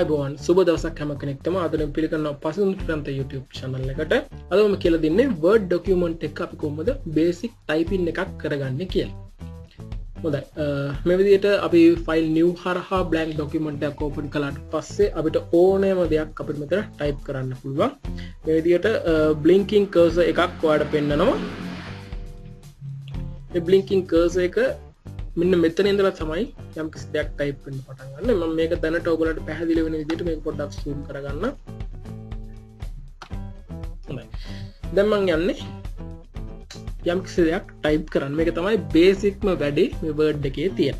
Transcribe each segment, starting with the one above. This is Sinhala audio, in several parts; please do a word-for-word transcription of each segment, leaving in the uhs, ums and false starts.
I want Suba Dasa Kamakanaktama, other than Pilicana Passan from the YouTube channel Legata, Adam Kila the Word document take up the basic type in the Karagani Kiel. Maybe the file new Haraha blank document that open colored passe, a bit of own name of the couple method type Karana Pulva. Maybe the blinking cursor a cup quad a penano. A blinking cursor. මෙන්න මෙතන ඉඳලා තමයි යම් කිසි දෙයක් ටයිප් වෙන්න පටන් ගන්න. මම මේක දැනට ඔයගලට පැහැදිලි වෙන විදිහට මේක පොඩ්ඩක් zoom කරගන්න. හොඳයි. දැන් මම යන්නේ යම් කිසි දෙයක් ටයිප් කරන්න. මේක තමයි බේසික්ම වැඩි මේ Word එකේ තියෙන.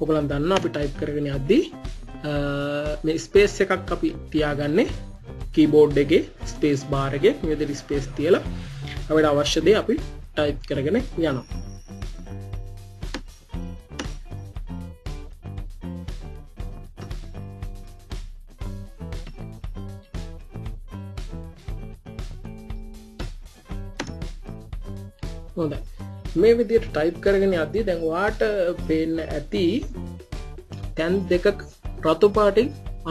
ඔයගලන් දන්නවා අපි ටයිප් කරගෙන යද්දී මේ ස්පේස් එකක් අපි තියාගන්නේ කීබෝඩ් එකේ ස්පේස් බාර් එකේ මේ විදිහට ස්පේස් තියලා අපිට අවශ්‍ය දේ අපි ටයිප් කරගෙන යනවා. හොඳයි. මේ විදිහට ටයිප් කරගෙන යද්දී දැන් ඔයාට පේන්න ඇති තැන් දෙකක් Ratu party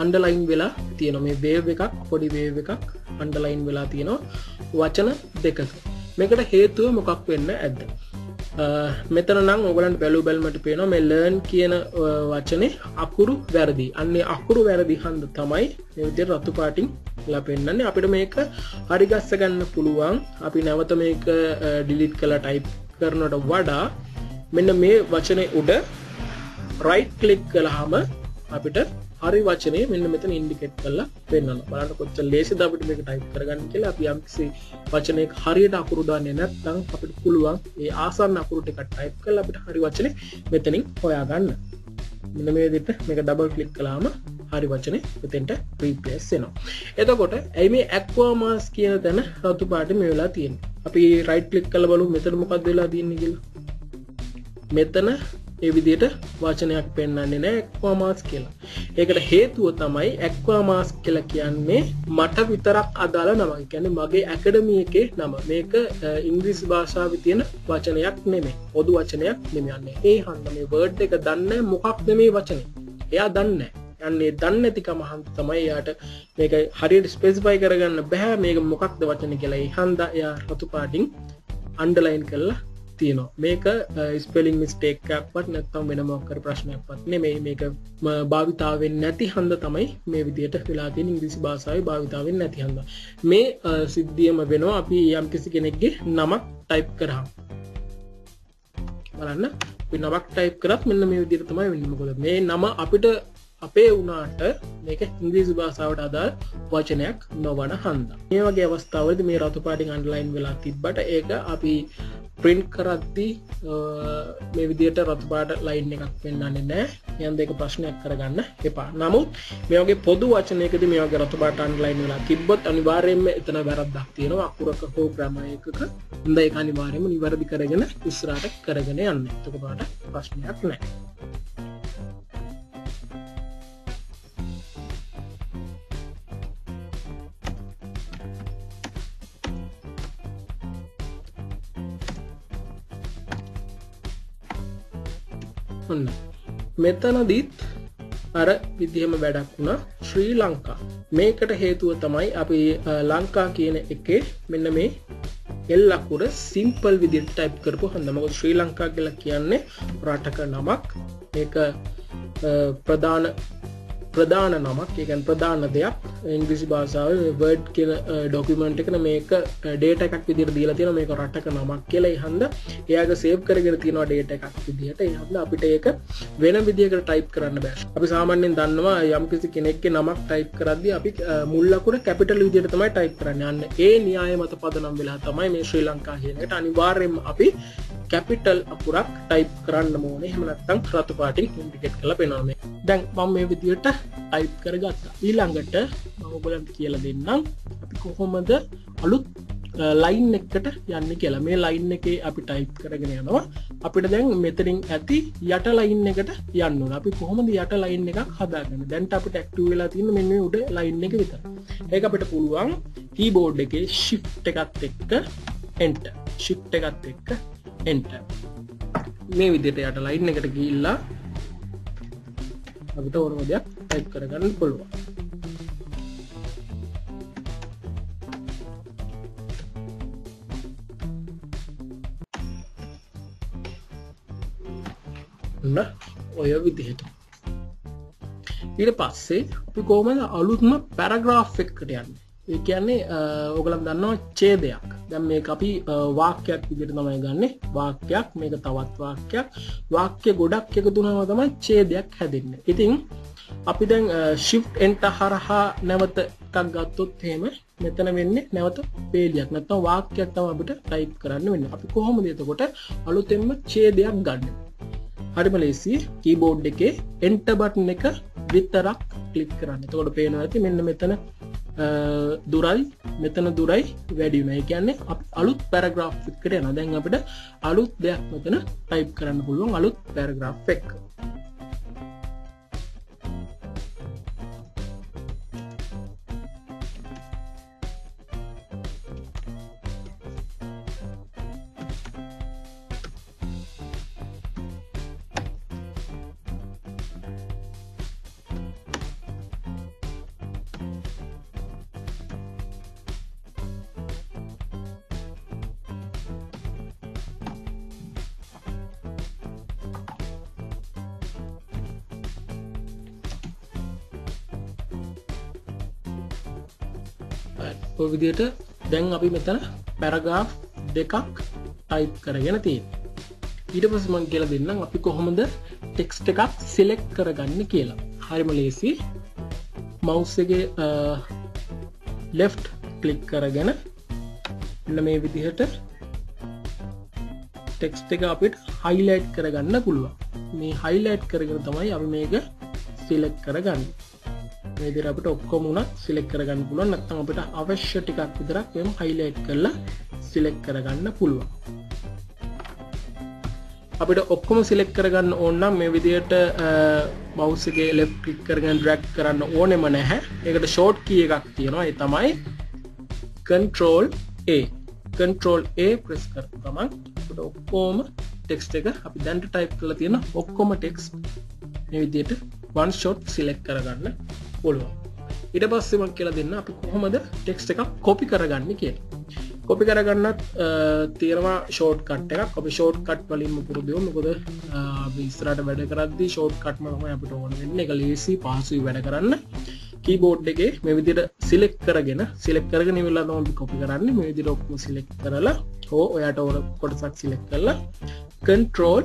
underline villa, Tieno may wave wake up, body wave wake up, underline villa Tieno, Wachana Dekak. Make it a hair to Mukapena at the Metanang over and Pelu Belmatapeno may learn Kiena Wachane, Akuru Verdi, and the Akuru Verdi Hand Tamai, the Ratu party, Lapena, Apitomaker, Ariga second Puluang, Apinavata delete color type, Kernot of Wada, Mename Wachane Uda, right click Kalahama. අපිට හරි වචනේ මෙන්න මෙතන ඉන්ඩිකේට් කරලා පෙන්නනවා. බලන්න කොච්චර ලේසිද අපිට මේක ටයිප් කරගන්න කියලා. අපි යම්කිසි වචනයක හරියට අකුරු දාන්නේ නැත්නම් අපිට පුළුවන් ඒ ආසන්න අකුරු ටික ටයිප් කරලා අපිට හරි වචනේ මෙතනින් හොයාගන්න. මෙන්න මේ විදිහට මේක ඩබල් ක්ලික් කළාම හරි වචනේ මෙතෙන්ට රීප්ලේස් වෙනවා. එතකොට ඇයි මේ ඇක්වාමාස් කියන තැන රතු පාට මේ වෙලා තියෙන්නේ? අපි රයිට් ක්ලික් කරලා බලමු මෙතන මොකක්ද වෙලා තියෙන්නේ කියලා. මෙතන ඒ විදිහට වචනයක් පෙන්වන්නේ නැහැ ඇක්වාමාස් කියලා. ඒකට හේතුව තමයි ඇක්වාමාස් කියලා කියන්නේ මට විතරක් අදාළ නම. ඒ කියන්නේ මගේ ඇකඩමි එකේ නම. මේක ඉංග්‍රීසි භාෂාවේ තියෙන වචනයක් නෙමෙයි. පොදු වචනයක් නෙමෙයි. ඒ හන්ද මේ Word එක දන්නේ මොකක්ද මේ වචනේ. එයා දන්නේ නැහැ. යන්නේ දන්නේ නැතිකම හන්ද තමයි එයාට මේක හරියට ස්පෙසිෆයි කරගන්න බෑ. මේක මොකක්ද වචනේ කියලා. ඒ හන්ද එයා රතු පාටින් අන්ඩර්ලයින් කරලා Make a spelling mistake cap, but not some Venamoker Prashna, but may make a Bavitavin Nati Handa Tamai, maybe theatre Filatin in this Basai, Bavitavin Nati Handa. May Sidiam Aveno, Api Yamkisikanegi, Namak type Kara Balana, we Namak type Kara, Minami with the Tamai, may Nama Apita Ape Unata, make a English Basau Ada, Wachanak, Novana Handa. Never gave us Tower, the Miratu parting underline Vilati, but Eka Api. Print කරද්දී මේ විදියට රතු පාට ලයින් එකක් පෙන්වන්නේ නැහැ. යන් දෙක ප්‍රශ්නයක් කරගන්න එපා. නමුත් මේ වගේ පොදු වචනයකදී මේ වගේ රතු පාට අන්ලයින් වෙලා තිබ්බොත් අනිවාර්යයෙන්ම එතන වැරද්දක් තියෙනවා. අකුරක හෝ ග්‍රාමරයක හොඳ ඒක අනිවාර්යයෙන්ම නිවැරදි කරගෙන ඉස්සරහට කරගෙන යන්න. එතකොට ප්‍රශ්නයක් නැහැ. මෙතනදිත් අර විදිහම වැඩක් වුණා ශ්‍රී ලංකා. මේකට හේතුව තමයි අපි ලංකා කියන එකේ මෙන්න මේ L අකුර සිම්පල් විදිහට ටයිප් කරපු හන්ද. මොකද ශ්‍රී ලංකා කියලා කියන්නේ රටක නමක්. මේක ප්‍රධාන ප්‍රධාන නමක්. ඒ කියන්නේ ප්‍රධාන දෙයක්. ඉංග්‍රීසි භාෂාවේ Word කියන ડોකියුමන්ට් එකන මේක data එකක් විදිහට දීලා තියෙනවා. මේක රටක නමක් කියලා. ඒ හන්ද එයාගේ save කරගෙන තියෙනවා data එකක් විදිහට. ඒ හන්ද අපිට ඒක වෙන විදිහකට type කරන්න බෑ. අපි සාමාන්‍යයෙන් දන්නවා යම් කිසි කෙනෙක්ගේ නමක් type කරද්දී අපි මුල් අකුර capital විදිහට තමයි type කරන්නේ. අන්න ඒ න්‍යාය මත පදනම් වෙලා තමයි මේ ශ්‍රී ලංකා කියන එකට අනිවාර්යයෙන්ම අපි capital අකුරක් type කරන්න ඕනේ. එහෙම නැත්නම් රතු පාටින් indicate කරලා පෙන්නනවා මේ. දැන් මම මේ විදිහට type කරගත්තා. ඊළඟට මම ඔයගලන්ට කියලා දෙන්නම් අපි කොහොමද අලුත් line එකකට යන්නේ කියලා. මේ line එකේ අපි type කරගෙන යනවා. අපිට දැන් මෙතනින් ඇති යට line එකට යන්න ඕන. අපි කොහොමද යට line එකක් හදාගන්නේ? දැන්ට අපිට active වෙලා තියෙන මෙන්න මේ උඩ line එක විතරයි. ඒක අපිට පුළුවන් keyboard එකේ shift එකත් එක්ක enter shift එකත් එක්ක enter මේ විදිහට යට line එකට ගිහිල්ලා අපිට ඕනම දෙයක් type කරගන්න පුළුවන්. ඔන්න ඔය විදිහට ඊට පස්සේ අපි කොහොමද අලුත්ම paragraph එකකට යන්නේ? ඒ කියන්නේ ඔයගලම දන්නවා ඡේදයක්. දැන් මේක අපි වාක්‍යයක් විදිහට තමයි ගන්නෙ. වාක්‍යයක් මේක තවත් වාක්‍යයක්. වාක්‍ය ගොඩක් එකතු වුණාම තමයි ඡේදයක් හැදෙන්නේ. ඉතින් අපි දැන් shift enter හරහා නැවත එකක් ගත්තොත් එහෙම මෙතන වෙන්නේ නැවත වේලියක්. නැත්නම් වාක්‍යයක් තමයි අපිට type කරන්න වෙන්නේ. අපි කොහොමද එතකොට අලුතෙන්ම ඡේදයක් ගන්නෙ? හරිම ලේසියි. keyboard එකේ enter button එක විතරක් click කරන්න. එතකොට පේනවා ඇති මෙන්න මෙතන දුරයි මෙතන දුරයි වැඩි වෙනවා. ඒ කියන්නේ අලුත් පැරග්‍රාෆ් එකකට යනවා. දැන් අපිට අලුත් දෙයක් මෙතන ටයිප් කරන්න පුළුවන් අලුත් පැරග්‍රාෆ් එක. ඔය විදිහට දැන් අපි මෙතන පැරග්‍රාෆ් දෙකක් ටයිප් කරගෙන තියෙනවා. ඊට පස්සේ මම කියලා දෙන්නම් අපි කොහොමද ටෙක්ස්ට් එකක් සිලෙක්ට් කරගන්නේ කියලා. හරිම ලේසි. මවුස් එකේ left click කරගෙන මෙන්න මේ විදිහට ටෙක්ස්ට් එක අපිට highlight කරගන්න පුළුවන්. මේ highlight කරගෙන තමයි අපි මේක සිලෙක්ට් කරගන්නේ. මේදර අපිට ඔක්කොම උනත් සිලෙක්ට් කරගන්න පුළුවන්. නැත්නම් අපිට අවශ්‍ය ටිකක් විතරක් එහෙම highlight කරලා සිලෙක්ට් කරගන්න පුළුවන්. අපිට ඔක්කොම සිලෙක්ට් කරගන්න ඕන නම් මේ විදියට mouse එකේ left click කරගෙන drag කරන්න ඕනෙම නැහැ. ඒකට short key එකක් තියෙනවා. ඒ තමයි control A. control A press කරපු ගමන් අපිට ඔක්කොම text එක අපි දැන් type කරලා තියෙන ඔක්කොම text මේ විදියට one shot select කරගන්න පුළුවන්. ඊට පස්සේ මම කියලා දෙන්න අපි කොහොමද ටෙක්ස්ට් එකක් copy කරගන්නේ කියලා. copy කරගන්නත් තියෙනවා shortcut එකක්. අපි shortcut වලින්ම පුරුදු වෙමු. මොකද අපි ඉස්සරහට වැඩ කරද්දී shortcut ම තමයි අපිට ඕන වෙන්නේ. ඒක ලේසි පහසුයි වැඩ කරන්න. keyboard එකේ මේ විදිහට select කරගෙන select කරගෙන ඉවරලා තමයි copy කරන්නේ. මේ විදිහට ඔක්කොම select කරලා ඕ ඔයාට ඕන කොටසක් select කරලා control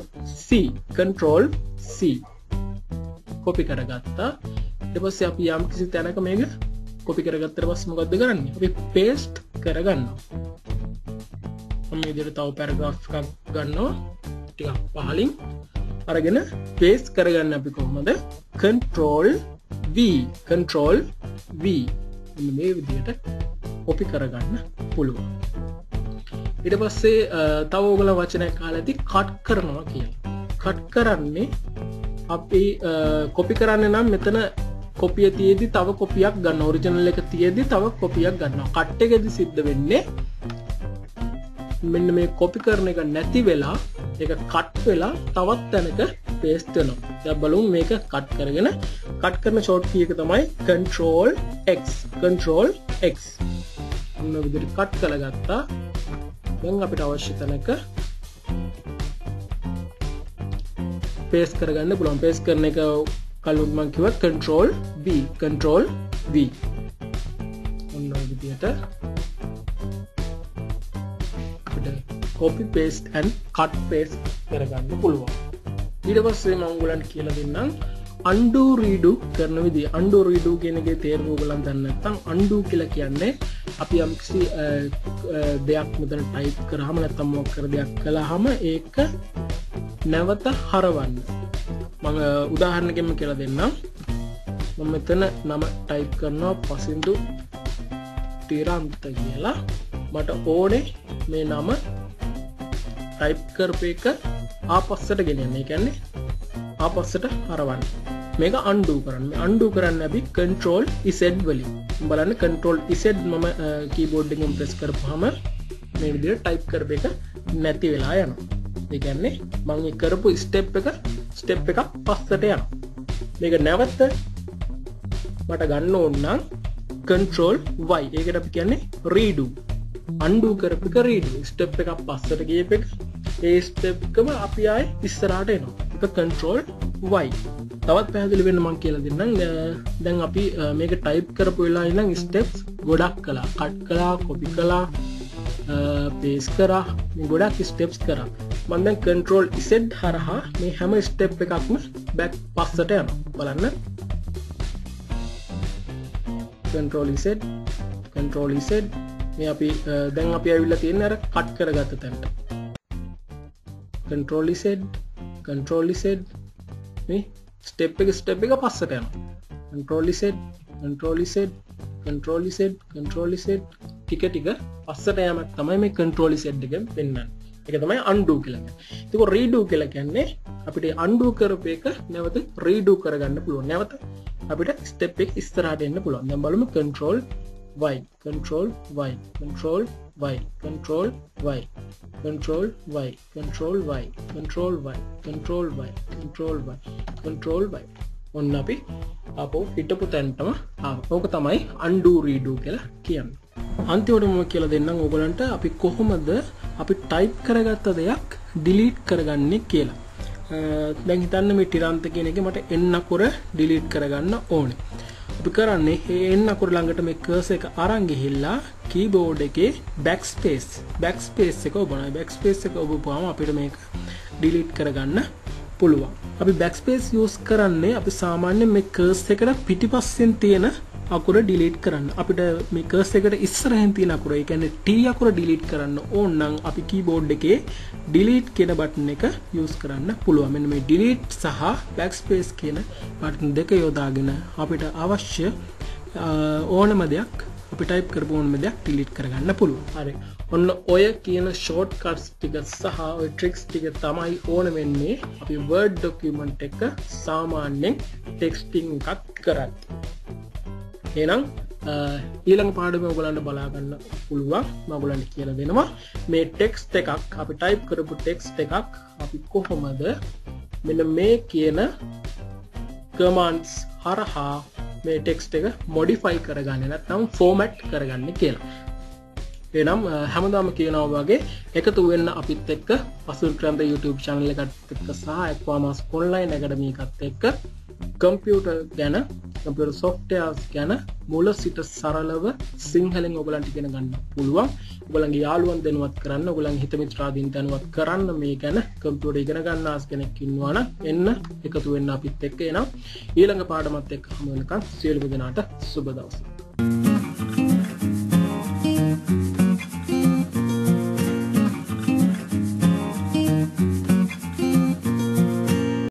C control C copy කරගත්තා. ඊට පස්සේ අපි යම් කිසි තැනක මේක copy කරගත්තට පස්සේ මොකද්ද කරන්නේ? අපි paste කරගන්නවා. මම මේ විදිහට තව paragraph එකක් ගන්නවා. ටිකක් පහලින් අරගෙන paste කරගන්න අපි කොහොමද? control V control V මේ විදිහට copy කරගන්න පුළුවන්. ඊට පස්සේ තව ඔයගොල්ලෝ වචනයක් අහලා ඇති cut කරනවා කියලා. cut කරන්නේ අපි කොපි කරන්න නම් මෙතන කොපිය තියේදී තව කොපියක් ගන්න. ඔරිජිනල් එක තියේදී තව කොපියක් ගන්නවා. කට් එකේදී සිද්ධ වෙන්නේ මෙන්න මේ කොපි කරන එක නැති වෙලා ඒක කට් වෙලා තවත් තැනක paste වෙනවා. දැන් බලමු මේක කට් කරගෙන කට් කරන short key එක තමයි control X control X. මොන විදිහට කට් කරගත්තා. දැන් අපිට අවශ්‍ය තැනක paste කරගන්න පුළුවන්. paste කරන එක කලින් මම කිව්වා control B control V. ඔන්න ඔය විදිහට අපිට copy paste and cut paste කරගන්න පුළුවන්. ඊට පස්සේ මම ඔයගලන්ට කියලා දෙන්නම් undo redo කරන විදිය. undo redo කියන එකේ තේරුම ඔයගලන් දන්නේ නැත්නම් undo කියලා කියන්නේ අපි යම් කිසි දෙයක් මෙතන type කරාම නැත්නම් මොකක් කර දෙයක් කළාම ඒක නැවත හරවන්න. මම උදාහරණයකින්ම කියලා දෙන්නම්. මම මෙතන නම ටයිප් කරනවා පසින්දු තිරන්ත කියලා. මට ඕනේ මේ නම ටයිප් කරපේක ආපස්සට ගෙන යන්න. ඒ කියන්නේ ආපස්සට හරවන්න. මේක undo කරන්න. මේ undo කරන්න අපි control Z වලින්. බලන්න control Z මම keyboard එකෙන් press කරපුවාම මේ විදිහට ටයිප් කරපු එක නැති වෙලා යනවා. ඒ කියන්නේ මම මේ කරපු ස්ටෙප් එක ස්ටෙප් එකක් පස්සට යනවා. මේක නැවත මට ගන්න ඕන නම් control Y. ඒකට අපි කියන්නේ redo. undo කරපු එක redo. ස්ටෙප් එකක් පස්සට ගියප එක ඒ ස්ටෙප් එකම අපි ආයේ ඉස්සරහට එනවා. ඒක control Y. තවත් පැහැදිලි වෙන්න මම කියලා දෙන්නම්. දැන් අපි මේක ටයිප් කරපු වෙලාවේ ඉඳන් ස්ටෙප්ස් ගොඩක් කළා. කට් කළා, කොපි කළා, paste කරා, මේ ගොඩක් ස්ටෙප්ස් කරා. මම දැන් control Z හරහා මේ හැම ස්ටෙප් එකක්ම බෑක් පස්සට යනවා. බලන්න. control Z, control Z. මේ අපි දැන් අපි ආවිල්ලා තියෙන්නේ අර කට් කරගත්ත තැනට. control Z, control Z. මේ step එක step එක පස්සට යනවා. control Z, control Z, control Z, control Z ටික ටික පස්සට යamak තමයි මේ control Z එකෙන් වෙන්නේ. ඒක තමයි undo කියලා කියන්නේ. ඒකෝ redo කියලා කියන්නේ අපිට undo කරපු එක නැවත redo කරගන්න පුළුවන්. නැවත අපිට step එක ඉස්සරහට එන්න පුළුවන්. දැන් බලමු control Y, control Y, control Y, control Y, control Y, control Y, control Y, control Y, control Y, control Y, control Y. ඔන්න අපි ආපහු හිටපු තැනටම ආවා. ඕක තමයි undo redo කියලා කියන්නේ. අන්තිමටම මම කියලා දෙන්නම් ඕගලන්ට අපි කොහොමද අපි ටයිප් කරගත්ත දෙයක් delete කරගන්නේ කියලා. දැන් හිතන්න මේ tiranta කියන එකේ මට n අකුර delete කරගන්න ඕනේ. අපි කරන්නේ n අකුර ළඟට මේ cursor එක අරන් ගිහිල්ලා keyboard එකේ backspace backspace එක ඔබනවා. backspace එක ඔබපුවාම අපිට මේක delete කරගන්න පුළුවන්. අපි backspace use කරන්නේ අපි සාමාන්‍යයෙන් මේ cursor එකට පිටිපස්සෙන් තියෙන අකුර delete කරන්න. අපිට මේ cursor එකට ඉස්සරහින් තියෙන අකුර, ඒ කියන්නේ T අකුර delete කරන්න ඕන නම් අපි keyboard එකේ delete කියන button එක use කරන්න පුළුවන්. මෙන්න මේ delete සහ backspace කියන button දෙක යොදාගෙන අපිට අවශ්‍ය ඕනම දෙයක් අපි type කරපු ඕනම දෙයක් delete කරගන්න පුළුවන්. හරි. ඔන්න ඔය කියන shortcuts ටික සහ ඔය tricks ටික තමයි ඕන වෙන්නේ අපි word document එක සාමාන්‍යයෙන් texting එකක් කරද්දී. එහෙනම් ඊළඟ පාඩමේ ඔයගලන්ට බලා ගන්න පුළුවන්. මම ඔයගලන්ට කියලා දෙනවා මේ ටෙක්ස්ට් එකක් අපි ටයිප් කරපු ටෙක්ස්ට් එකක් අපි කොහොමද මෙන්න මේ කියන commands හරහා මේ ටෙක්ස්ට් එක modify කරගන්නේ නැත්නම් format කරගන්නේ කියලා. එහෙනම් හැමදාම කියනවා වගේ එකතු වෙන්න අපිත් එක්ක පසුල්ට්‍රන්ද YouTube channel එකත් එක්ක සහ Aquamas online academy එකත් එක්ක computer ගැන computer softwares ගැන මුල සිට සරලව සිංහලෙන් ඔයගලන්ට ඉගෙන ගන්න පුළුවන්. ඔයගලන්ගේ යාළුවන් දැනුවත් කරන්න, ඔයගලන්ගේ හිත මිත්‍රාදීන් දැනුවත් කරන්න මේ ගැන computer ඉගෙන ගන්න ආස කෙනෙක් ඉන්නවා නම් එන්න එකතු වෙන්න අපිත් එක්ක. එහෙනම් ඊළඟ පාඩමත් එක්ක හමු වෙනකන් සියලුම දෙනාට සුබ දවසක්.